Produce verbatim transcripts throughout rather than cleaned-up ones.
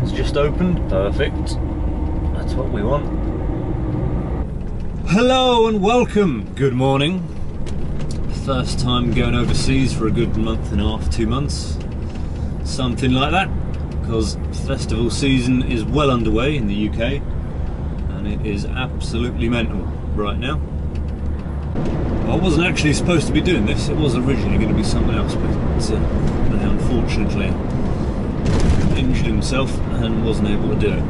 has just opened. Perfect. That's what we want. Hello and welcome. Good morning. First time going overseas for a good month and a half, two months. Something like that. Because festival season is well underway in the U K. And it is absolutely mental right now. I wasn't actually supposed to be doing this. It was originally going to be someone else, but uh, unfortunately injured himself and wasn't able to do it.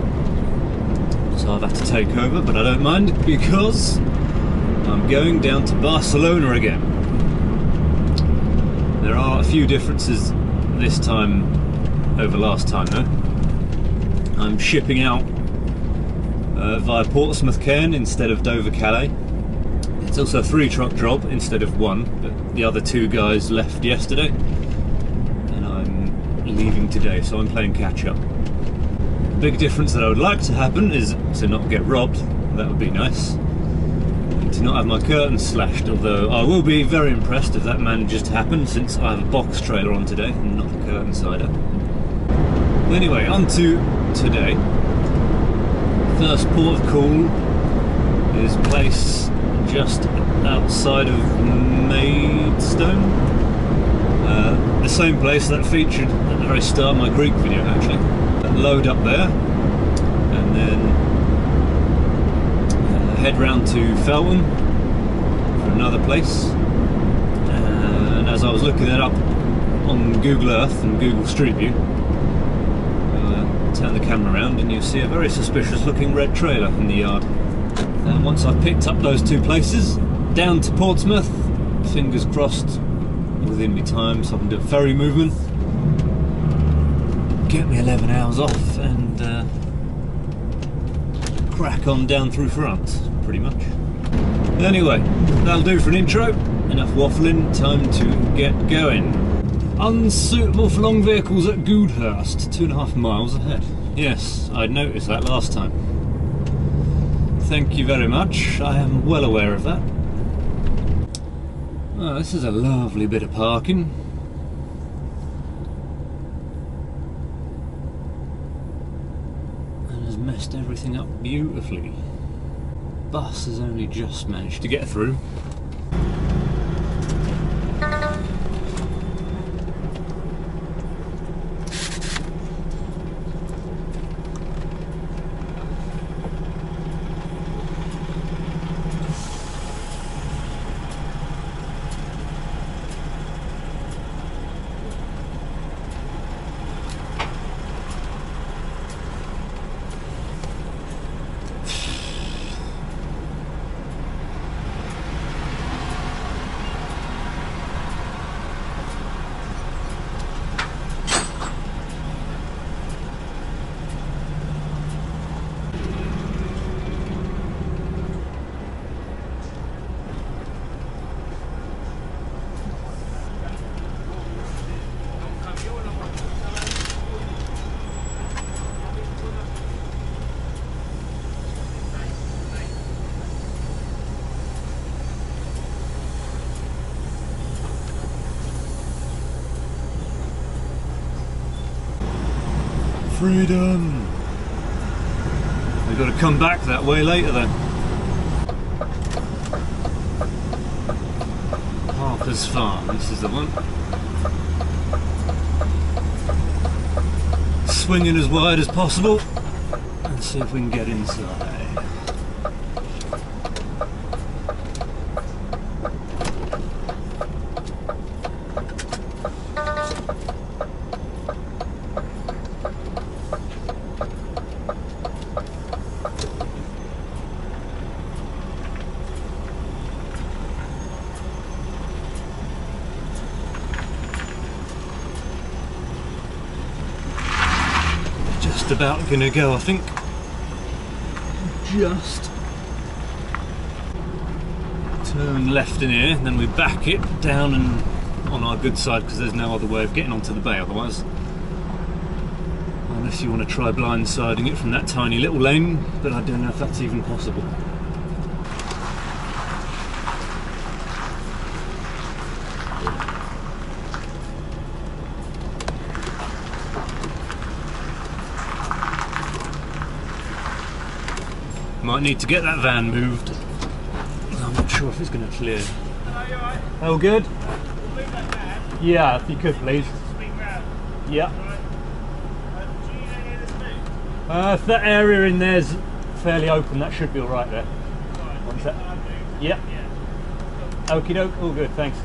So I've had to take over, but I don't mind because I'm going down to Barcelona again. There are a few differences this time over last time though. I'm shipping out uh, via Portsmouth Caen instead of Dover Calais. It's also a three truck job instead of one, but the other two guys left yesterday and I'm leaving today, so I'm playing catch up. The big difference that I would like to happen is to not get robbed, that would be nice, and to not have my curtains slashed, although I will be very impressed if that manages to happen since I have a box trailer on today and not a curtain sider. Anyway, on to today. First port of call is place just outside of Maidstone, uh, the same place that featured at the very start of my Greek video actually. Load up there and then uh, head round to Felton for another place, uh, and as I was looking that up on Google Earth and Google Street View, uh, turn the camera around and you see a very suspicious looking red trailer in the yard. And once I've picked up those two places, down to Portsmouth, fingers crossed within me time, so I can do a ferry movement, get me eleven hours off and uh, crack on down through France, pretty much. Anyway, that'll do for an intro, enough waffling, time to get going. Unsuitable for long vehicles at Goudhurst, two and a half miles ahead. Yes, I'd noticed that last time. Thank you very much, I am well aware of that. Oh, this is a lovely bit of parking. And has messed everything up beautifully. Bus has only just managed to get through. Freedom! We've got to come back that way later then. Harper's Farm, this is the one. Swinging as wide as possible and see if we can get inside. About gonna go, I think. Just turn left in here, then we back it down and on our good side because there's no other way of getting onto the bay otherwise. Unless you want to try blindsiding it from that tiny little lane, but I don't know if that's even possible. Might need to get that van moved. I'm not sure if it's going to clear. Hello, you alright? All good? We'll move that van. Yeah, if you could, please. Swing round. Yeah. Right. Uh, do you need any of this moved? Uh, if that area in there's fairly open, that should be alright there. Right. What's that? Uh, yeah. yeah. Cool. Okie doke, all good, thanks.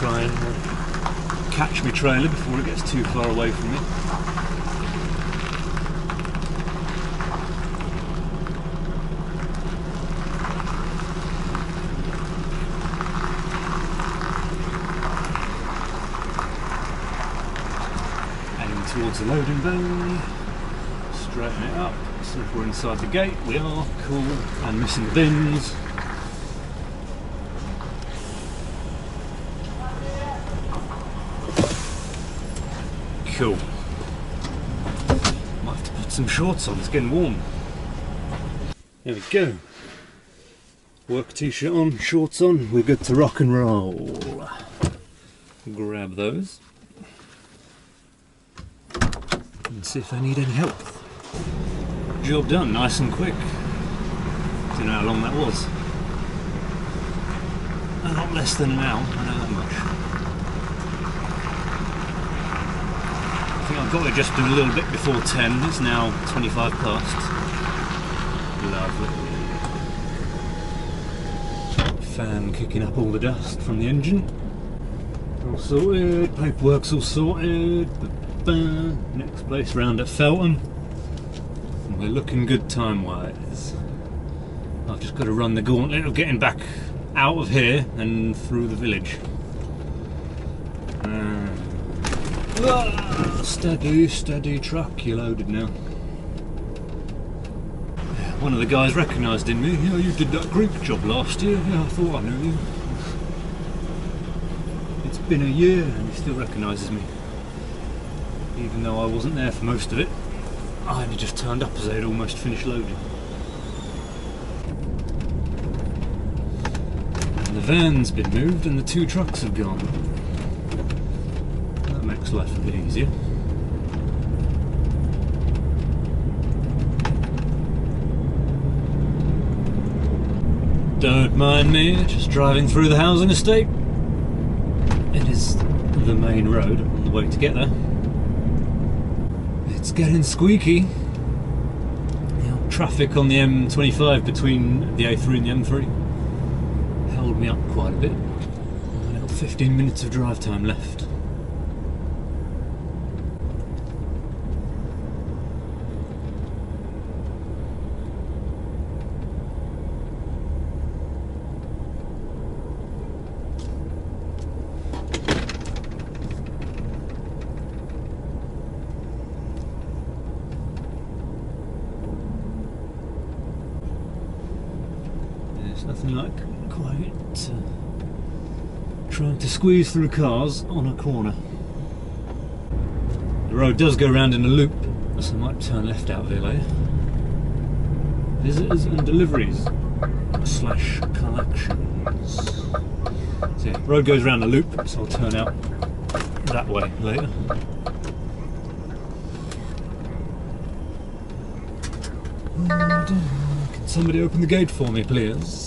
Try and uh, catch my trailer before it gets too far away from me. Heading towards the loading bay, straighten it up, see if we're inside the gate. We are, cool, and missing the bins. Cool. Might have to put some shorts on, it's getting warm. There we go. Work t-shirt on, shorts on, we're good to rock and roll. Grab those. And see if I need any help. Job done, nice and quick. Don't know how long that was. A lot less than an hour, I know that much. I've got to just do a little bit before ten, it's now twenty-five past. Lovely. Fan kicking up all the dust from the engine. All sorted, paperwork's all sorted. Next place round at Felton. And we're looking good time-wise. I've just got to run the gauntlet of getting back out of here and through the village. Uh, Steady, steady truck, you're loaded now. One of the guys recognised in me, yeah, you did that Greek job last year, yeah, I thought I knew you. It's been a year and he still recognises me. Even though I wasn't there for most of it, I only just turned up as they had almost finished loading. And the van's been moved and the two trucks have gone. That makes life a bit easier. Don't mind me, just driving through the housing estate. It is the main road on the way to get there. It's getting squeaky. The old traffic on the M twenty-five between the A three and the M three held me up quite a bit. I've got fifteen minutes of drive time left. Nothing like quite uh, trying to squeeze through cars on a corner. The road does go round in a loop, so I might turn left out of here later. Visitors and deliveries slash collections. So yeah, road goes round a loop, so I'll turn out that way later. Can somebody open the gate for me, please?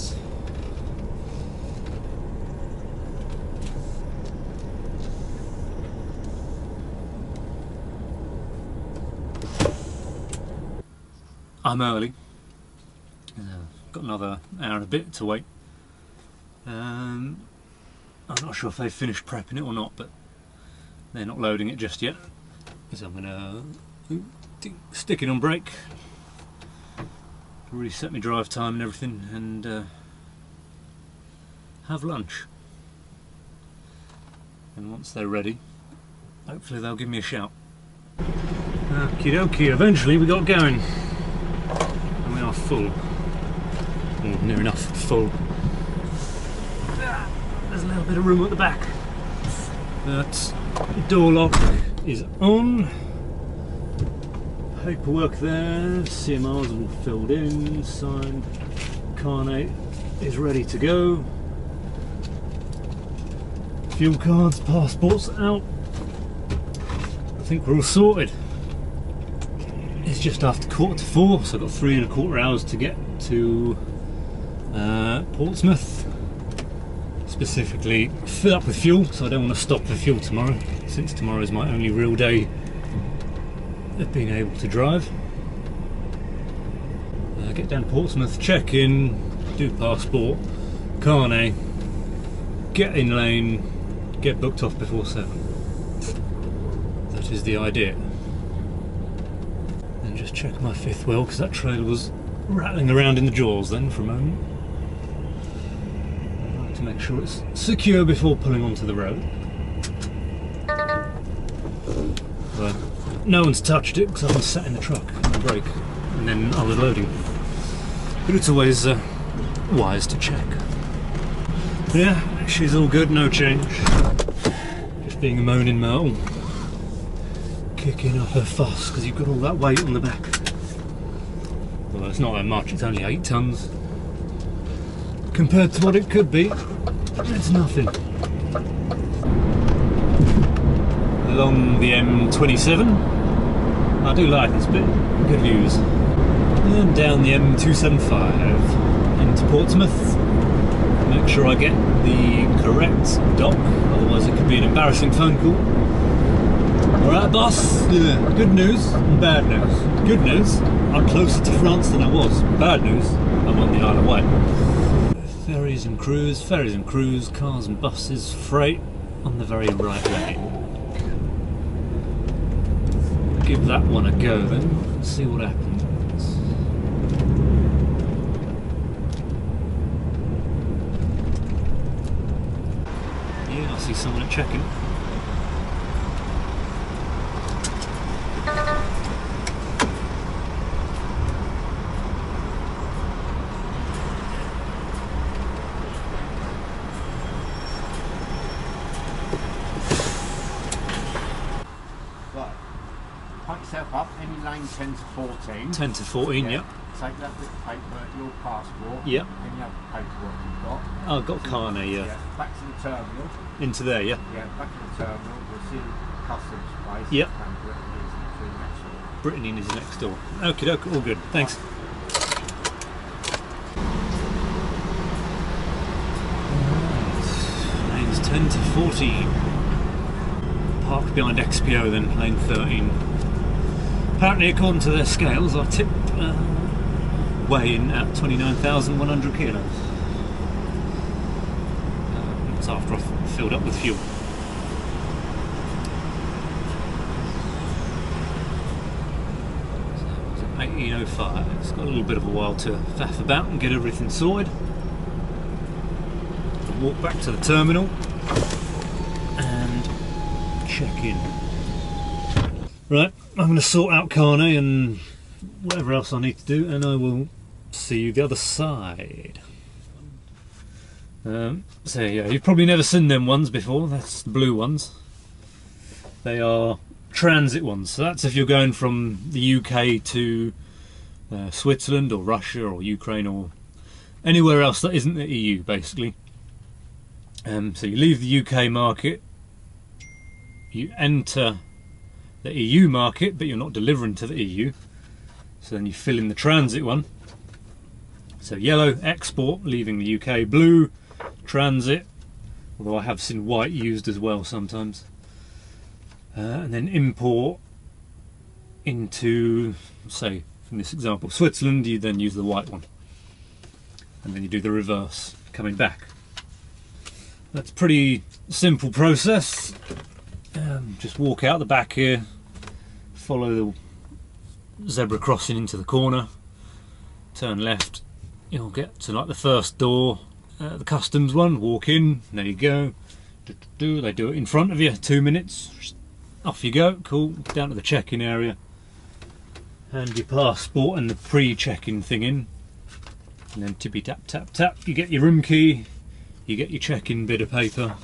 I'm early. Uh, got another hour and a bit to wait. Um, I'm not sure if they've finished prepping it or not, but they're not loading it just yet. So I'm gonna stick it on brake, reset my drive time and everything, and uh, have lunch. And once they're ready, hopefully they'll give me a shout. Okie dokie, eventually we got going. Full, or near enough full. There's a little bit of room at the back. That door lock is on. Paperwork there, C M R's all filled in, signed. Carnet is ready to go. Fuel cards, passports out. I think we're all sorted. It's just after quarter to four, so I've got three and a quarter hours to get to uh, Portsmouth. Specifically fill up with fuel, so I don't want to stop for fuel tomorrow, since tomorrow is my only real day of being able to drive. Uh, get down to Portsmouth, check in, do passport, Carnet, get in lane, get booked off before seven. That is the idea. And just check my fifth wheel, because that trailer was rattling around in the jaws then for a moment. I like to make sure it's secure before pulling onto the road. But no one's touched it because I was sat in the truck on the brake and then I was loading. But it's always uh, wise to check. Yeah, she's all good, no change. Just being a moaning myrtle. Kicking up her fuss because you've got all that weight on the back. Well, it's not that much, it's only eight tons. Compared to what it could be, it's nothing. Along the M twenty-seven, I do like this bit, good views. And down the M two seventy-five into Portsmouth. Make sure I get the correct dock, otherwise it could be an embarrassing phone call. Alright boss, yeah. Good news and bad news. Good news, I'm closer to France than I was. Bad news, I'm on the Isle of Wight. Ferries and crews, ferries and crews, cars and buses, freight on the very right lane. Give that one a go then, see what happens. See someone at check-in. Right, pick yourself up, any lane ten to fourteen. ten to fourteen, yeah. Yep. Take that bit of paper, your passport, yep. Any other paperwork you've got. Oh, I've got Carnet, yeah. yeah. Back to the terminal. Into there, yeah? Yeah, back to the terminal, we'll see customs place. Yep. And Brittany is next door. Brittany is next door. Okie doke, all good, thanks. Right. Lanes ten to fourteen. Parked behind X P O then, lane thirteen. Apparently, according to their scales, I tipped. Uh, weigh in at twenty-nine thousand one hundred kilos. Um, it's after I've filled up with fuel. So it was eighteen oh five. It's got a little bit of a while to faff about and get everything sorted. Walk back to the terminal and check in. Right, I'm going to sort out Carnet and whatever else I need to do, and I will see you the other side. Um, so yeah, you've probably never seen them ones before. That's the blue ones. They are transit ones, so that's if you're going from the U K to uh, Switzerland or Russia or Ukraine or anywhere else that isn't the E U, basically. Um, so you leave the U K market, you enter the E U market, but you're not delivering to the E U. So then you fill in the transit one. So yellow, export, leaving the U K. Blue, transit, although I have seen white used as well sometimes. Uh, and then import into, say, from this example, Switzerland, you then use the white one. And then you do the reverse, coming back. That's a pretty simple process. Um, just walk out the back here, follow the zebra crossing into the corner, turn left, you'll get to like the first door, uh, the customs one, walk in, there you go, do, do, do. They do it in front of you, two minutes, off you go, cool, down to the check-in area, hand your passport and the pre-check-in thing in, and then tippy tap tap tap, you get your room key, you get your check-in bit of paper,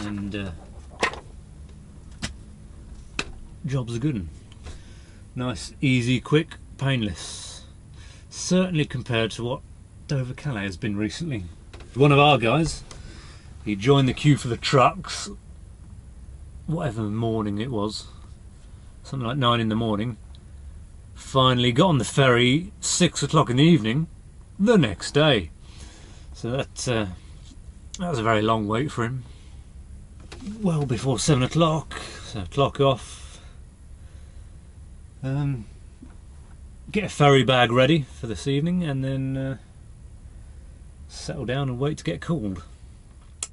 and uh, job's a good 'un. Nice, easy, quick, painless. Certainly compared to what Dover Calais has been recently. One of our guys, he joined the queue for the trucks, whatever morning it was, something like nine in the morning, Finally got on the ferry six o'clock in the evening the next day. So that uh, that was a very long wait for him. Well before seven o'clock, so clock off. Um, get a ferry bag ready for this evening, and then uh, settle down and wait to get called.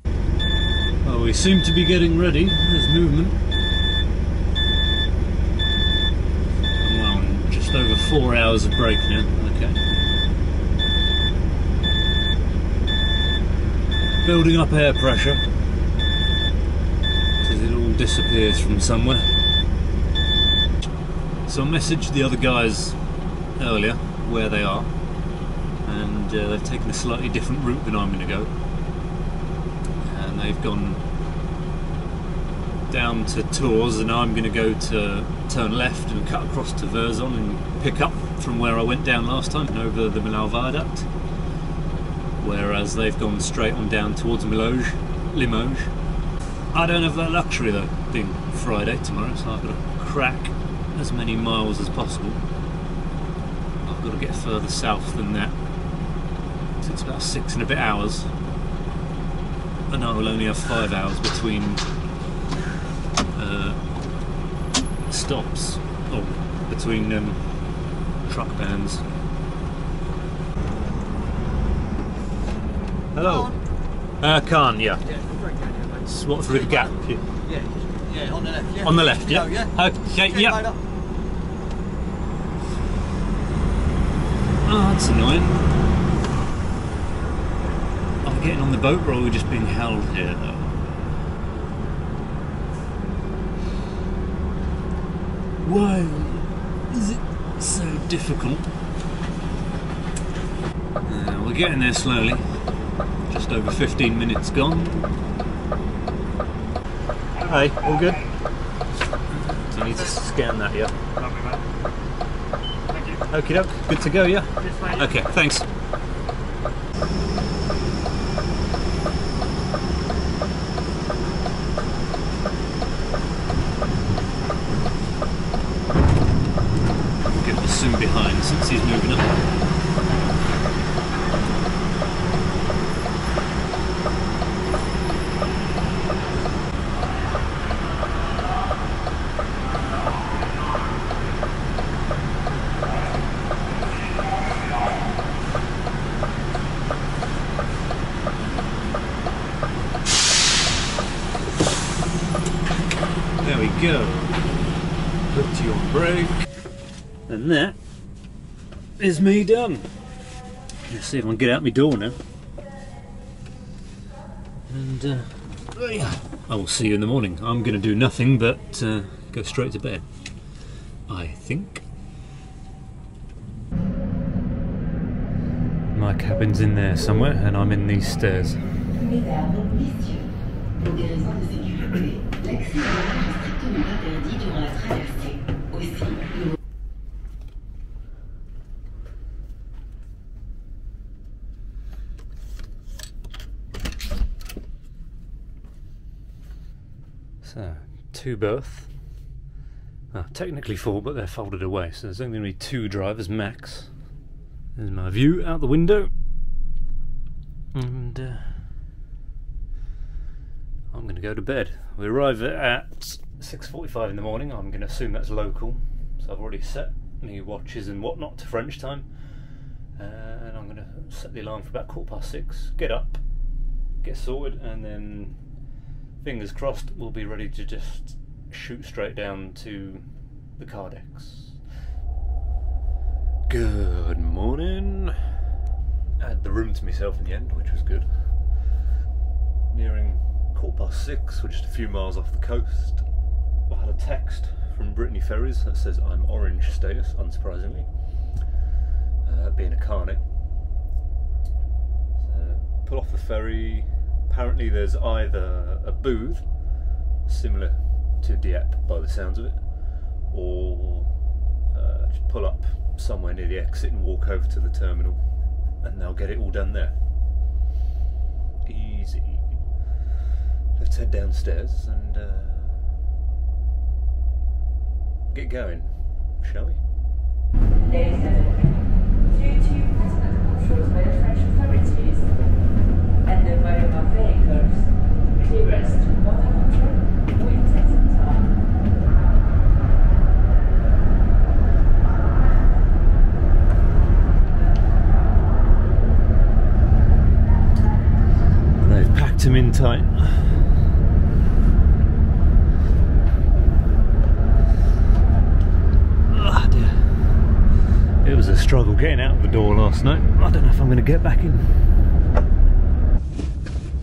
Well, we seem to be getting ready. There's movement. Well, just over four hours of break now. Okay. Building up air pressure because it all disappears from somewhere. So I messaged the other guys earlier where they are, and uh, they've taken a slightly different route than I'm going to go, and they've gone down to Tours, and I'm going to go to turn left and cut across to Vierzon and pick up from where I went down last time over the Millau Viaduct. Whereas they've gone straight on down towards Limoges. Limoges. I don't have that luxury though, being Friday tomorrow, so I've got to crack as many miles as possible. I've got to get further south than that. It takes about six and a bit hours. And I will only have five hours between uh, stops, or between um, truck bands. Hello. Uh, Caen, yeah. Yeah, swap through the gap. Yeah. Yeah, yeah, on the left. Yeah. On the left, yeah. yeah. Okay, yeah. Later. Oh, that's annoying. Are we getting on the boat, or are we just being held here, though? Why is it so difficult? Uh, we're getting there slowly. Just over fifteen minutes gone. Hey, all good? So you need to scan that, yeah? Lovely, mate. Thank you. Okie doke, good to go, yeah? Yes, mate. Okay, thanks. We'll get the soon behind since he's moving up. Go. Put you on brake. And that is me done. Let's see if I can get out my door now. And uh, I will see you in the morning. I'm going to do nothing but uh, go straight to bed, I think. My cabin's in there somewhere, and I'm in these stairs. So, two berths. Well, technically four, but they're folded away, so there's only going to be two drivers max. There's my view out the window, and uh, I'm going to go to bed. We arrive at six forty-five in the morning. I'm going to assume that's local, so I've already set me watches and whatnot to French time, uh, and I'm going to set the alarm for about quarter past six, get up, get sorted, and then fingers crossed we'll be ready to just shoot straight down to the car decks. Good morning. I had the room to myself in the end, which was good. Nearing quarter past six, we're just a few miles off the coast. I had a text from Brittany Ferries that says I'm orange status, unsurprisingly, uh, being a Carnet. So, pull off the ferry. Apparently there's either a booth, similar to Dieppe by the sounds of it, or uh, just pull up somewhere near the exit and walk over to the terminal, and they'll get it all done there. Easy. Let's head downstairs and uh, get going, shall we? day seven, due to personal controls by the French authorities and the volume of vehicles, clearance to border control will take some time. They've packed him in tight. Struggle getting out of the door last night. I don't know if I'm going to get back in.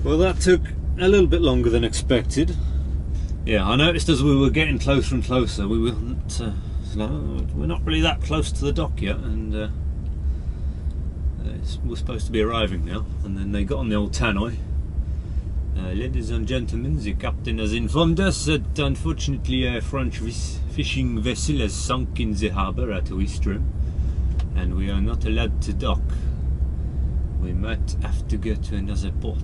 Well, that took a little bit longer than expected. Yeah, I noticed as we were getting closer and closer, we weren't. Uh, no, we're not really that close to the dock yet, and uh, it's, we're supposed to be arriving now. And then they got on the old tannoy. Uh, ladies and gentlemen, the captain has informed us that unfortunately a French fishing vessel has sunk in the harbour at Ouistreham, and we are not allowed to dock. We might have to go to another port.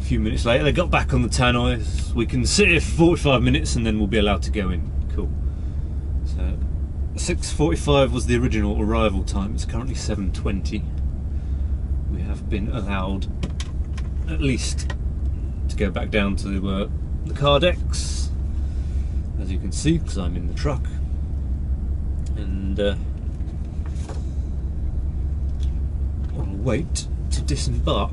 A few minutes later they got back on the tannoy. We can sit here for forty-five minutes and then we'll be allowed to go in. Cool. So six forty-five was the original arrival time. It's currently seven twenty. We have been allowed at least to go back down to uh, the car decks, as you can see, because I'm in the truck. And uh, I'll wait to disembark.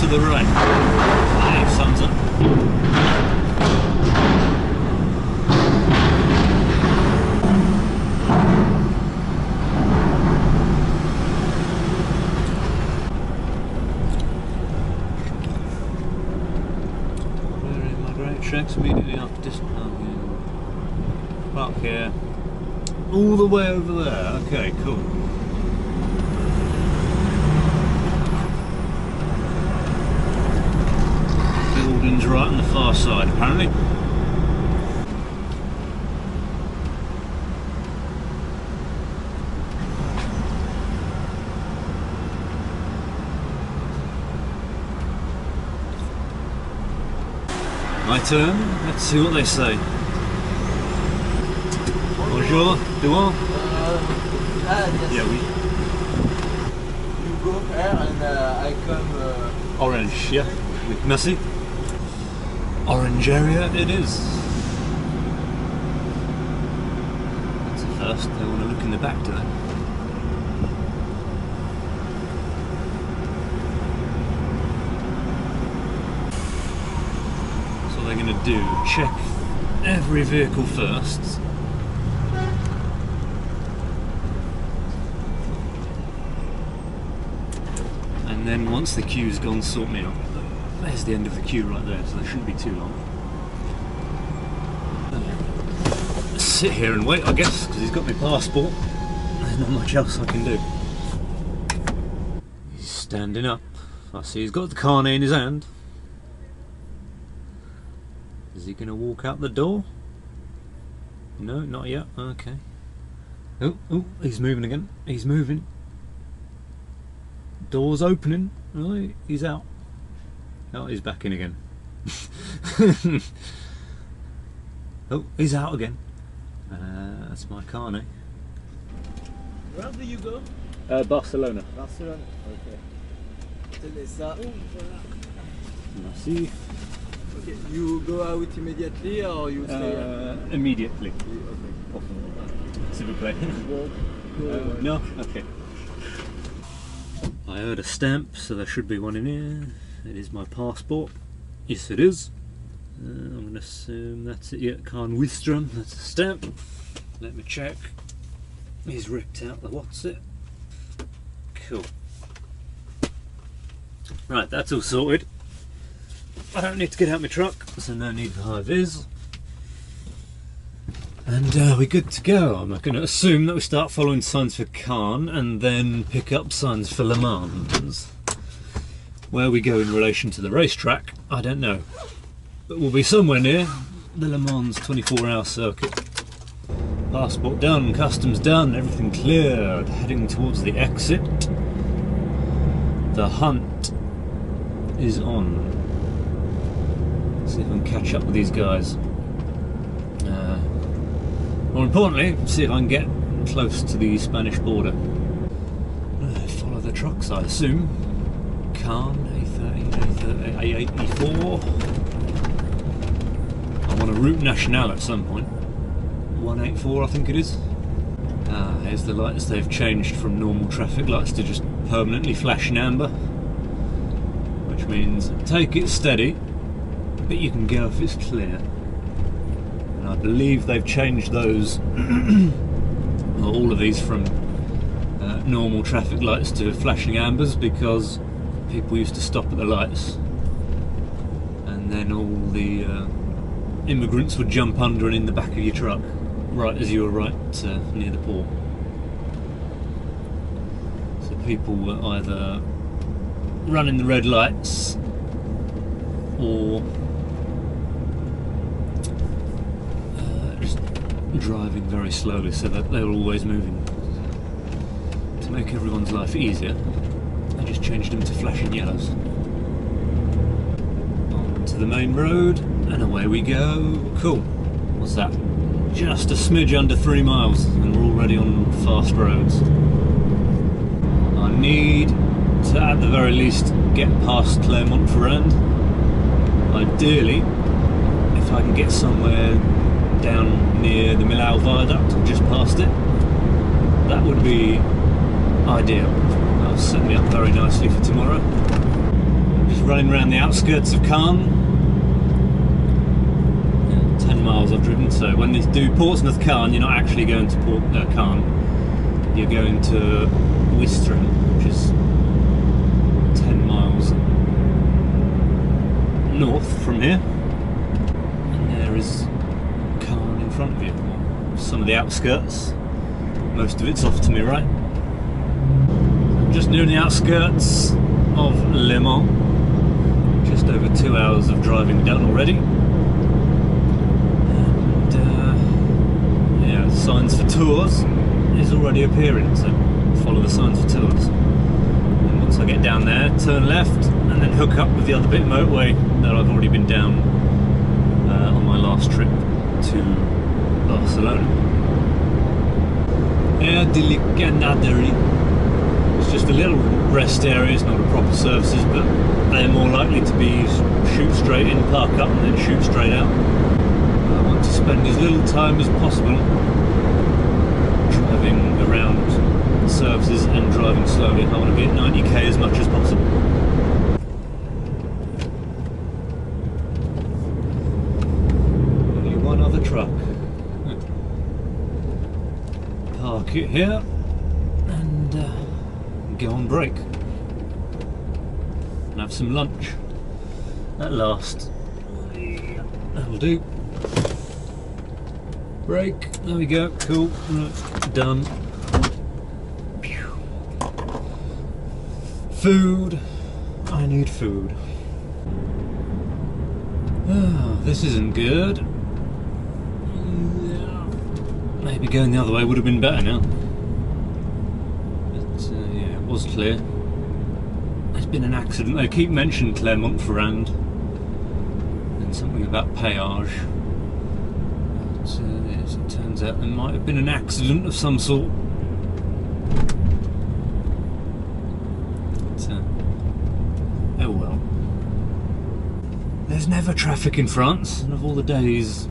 To the right. That sums up. We're in my great shakes immediately after disembarking. Park here. All the way over there. Okay, cool. Right on the far side, apparently. My turn. Let's see what they say. Bonjour. Do I? Uh, ah, yes. Yeah, we. You go here and uh, I come. Uh... Orange. Yeah. Merci. Orange area it is. That's the first. They want to look in the back to that. So they're going to do check every vehicle first. And then once the queue's gone, sort me out. There's the end of the queue right there, so there shouldn't be too long. Let's sit here and wait, I guess, because he's got my passport. There's not much else I can do. He's standing up. I see he's got the carnet in his hand. Is he going to walk out the door? No, not yet. Okay. Oh, oh, he's moving again. He's moving. Door's opening. Oh, he's out. Oh, he's back in again. Oh, he's out again. Uh, that's my carnet. Where do you go? Uh, Barcelona. Barcelona, okay. Merci. Okay, you go out immediately or you stay? Uh, immediately. Okay. S'il vous plaît. uh, no? Okay. I heard a stamp, so there should be one in here. It is my passport. Yes, it is. Uh, I'm going to assume that's it. Yeah, Caen Ouistreham. That's a stamp. Let me check. He's ripped out the what's it. Cool. Right, that's all sorted. I don't need to get out my truck, so no need for high vis. and uh, we're good to go. I'm going to assume that we start following signs for Caen and then pick up signs for Le Mans. Where we go in relation to the racetrack, I don't know, but we'll be somewhere near the Le Mans twenty-four hour circuit. Passport done, customs done, everything cleared. Heading towards the exit. The hunt is on. Let's see if I can catch up with these guys. Uh, more importantly, see if I can get close to the Spanish border. Uh, follow the trucks, I assume. A thirty, A thirty, A eighty-four. I want a route nationale at some point. one eighty-four, I think it is. Ah, here's the lights. They've changed from normal traffic lights to just permanently flashing amber, which means take it steady, but you can go if it's clear. And I believe they've changed those, well, all of these from uh, normal traffic lights to flashing ambers because people used to stop at the lights, and then all the uh, immigrants would jump under and in the back of your truck, right as you were right uh, near the port. So people were either running the red lights or uh, just driving very slowly, so that they were always moving. To make everyone's life easier, I just changed them to flashing yellows. On to the main road, and away we go. Cool. What's that? Just a smidge under three miles, and we're already on fast roads. I need to, at the very least, get past Clermont-Ferrand. Ideally, if I can get somewhere down near the Millau Viaduct, or just past it, that would be ideal. That'll set me up very nicely for tomorrow. I'm just running around the outskirts of Caen. ten miles I've driven, so when they do Portsmouth Caen, you're not actually going to Port uh, Caen, you're going to Ouistreham, which is ten miles north from here, and there is Caen in front of you, some of the outskirts, most of it's off to me right. I'm just near the outskirts of Le Mans, just over two hours of driving done already. Signs for Tours is already appearing, so follow the signs for Tours. And once I get down there, turn left and then hook up with the other bit motorway that I've already been down uh, on my last trip to Barcelona. Air de la Canaderie. It's just a little rest area, it's not a proper services, but they're more likely to be shoot straight in, park up and then shoot straight out. I want to spend as little time as possible driving around services and driving slowly. I want to be at ninety K as much as possible. Only one other truck. Park it here and uh, go on break and have some lunch at last. That'll do. Break, there we go, cool, right, done. Food, I need food. Oh, this isn't good. Maybe going the other way would have been better now. But uh, yeah, it was clear. There's been an accident, they keep mentioning Clermont-Ferrand and something about péage. So, yes, it turns out there might have been an accident of some sort. But, uh, oh well. There's never traffic in France, and of all the days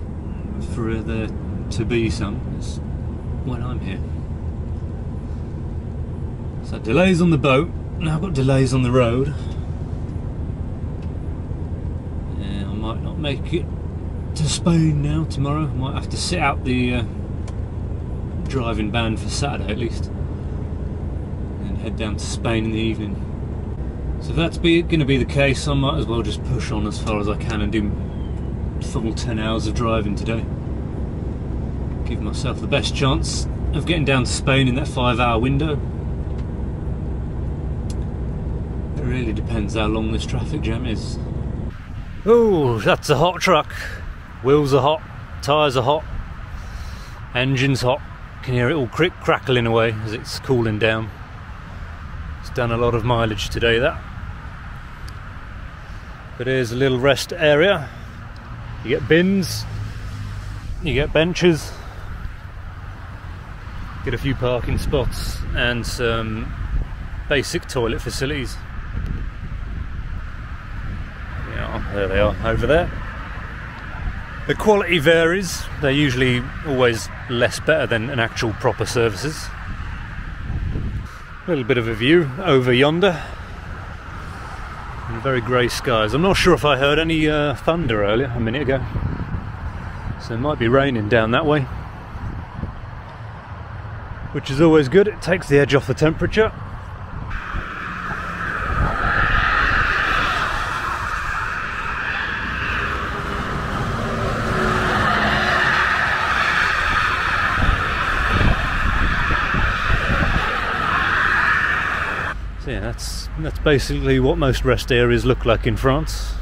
for uh, there to be some, it's when I'm here. So delays on the boat, now I've got delays on the road. Yeah, I might not make it to Spain now tomorrow. I might have to sit out the uh, driving ban for Saturday at least and head down to Spain in the evening. So if that's going to be the case, I might as well just push on as far as I can and do full ten hours of driving today. give myself the best chance of getting down to Spain in that five hour window. It really depends how long this traffic jam is. Oh, that's a hot truck. Wheels are hot, tyres are hot, engine's hot. Can hear it all crick crackling away as it's cooling down. It's done a lot of mileage today, that. But here's a little rest area. You get bins, you get benches, get a few parking spots and some basic toilet facilities. Yeah, there they are over there. The quality varies, they're usually always less better than an actual proper services. A little bit of a view over yonder. And very grey skies. I'm not sure if I heard any uh, thunder earlier, a minute ago. So it might be raining down that way. Which is always good, it takes the edge off the temperature. That's, that's basically what most rest areas look like in France.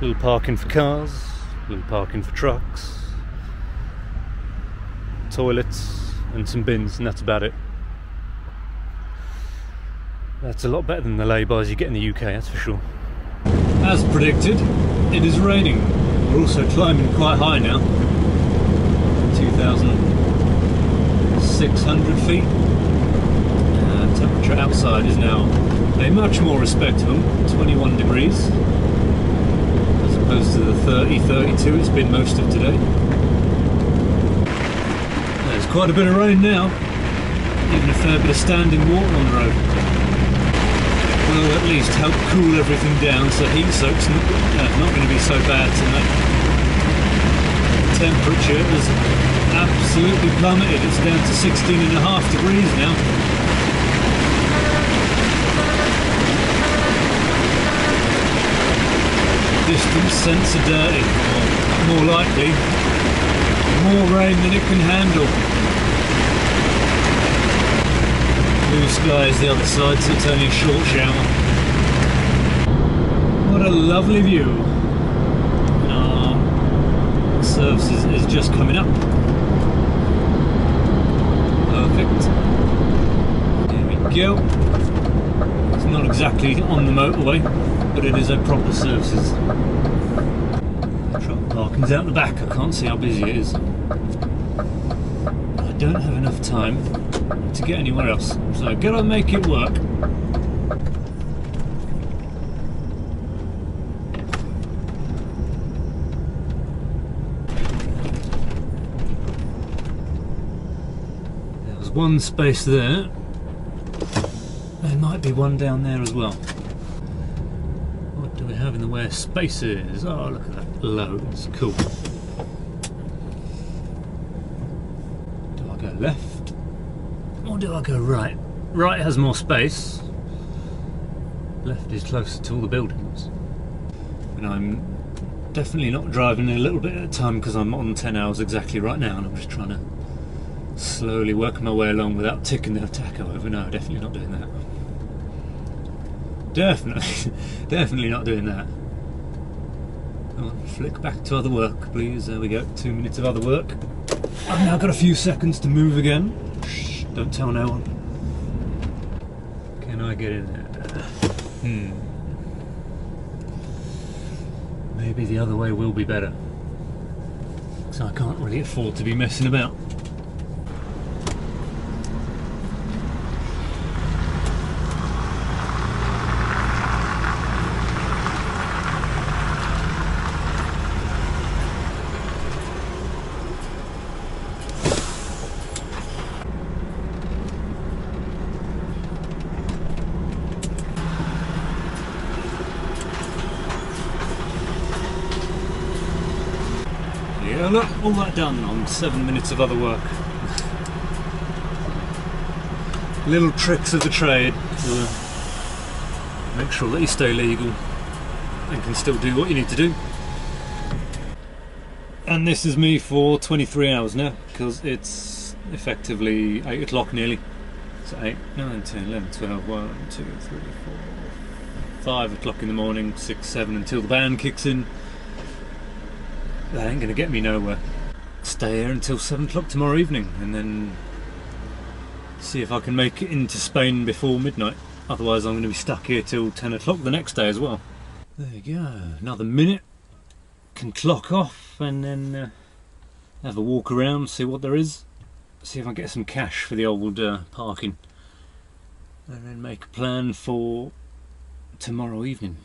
Little parking for cars, little parking for trucks, toilets and some bins, and that's about it. That's a lot better than the lay-bys you get in the U K, that's for sure. As predicted, it is raining. We're also climbing quite high now, two thousand six hundred feet. Temperature outside is now a much more respectable twenty-one degrees as opposed to the thirty, thirty-two it's been most of today. There's quite a bit of rain now, even a fair bit of standing water on the road. Will at least help cool everything down so heat soak's not, uh, not going to be so bad tonight. Temperature has absolutely plummeted, it's down to sixteen and a half degrees now. Distance sensor dirty, or more likely, more rain than it can handle. Blue sky is the other side, so it's only a short shower. What a lovely view. Our service is, is just coming up. Perfect. There we go. It's not exactly on the motorway, but it is a proper services. Truck parking's out the back, I can't see how busy it is. I don't have enough time to get anywhere else, so I've got to make it work. There was one space there. There might be one down there as well. In the way of spaces. Oh, look at that, loads. Cool. Do I go left or do I go right? Right has more space. Left is closer to all the buildings. And I'm definitely not driving a little bit at a time because I'm on ten hours exactly right now, and I'm just trying to slowly work my way along without ticking the taco over. No, definitely not doing that. Definitely, definitely not doing that. Come on, flick back to other work, please. There we go, two minutes of other work. I've now got a few seconds to move again. Shh, don't tell no one. Can I get in there? Hmm. Maybe the other way will be better. So I can't really afford to be messing about. Look, all that done on seven minutes of other work. Little tricks of the trade to make sure that you stay legal and can still do what you need to do. And this is me for twenty-three hours now, because it's effectively eight o'clock nearly. So eight, nine, ten, eleven, twelve, one, two, three, four, five o'clock in the morning, six, seven, until the band kicks in. That ain't gonna get me nowhere. Stay here until seven o'clock tomorrow evening, and then see if I can make it into Spain before midnight. Otherwise I'm gonna be stuck here till ten o'clock the next day as well. There you go, another minute. Can clock off and then uh, have a walk around, see what there is, see if I can get some cash for the old uh, parking, and then make a plan for tomorrow evening.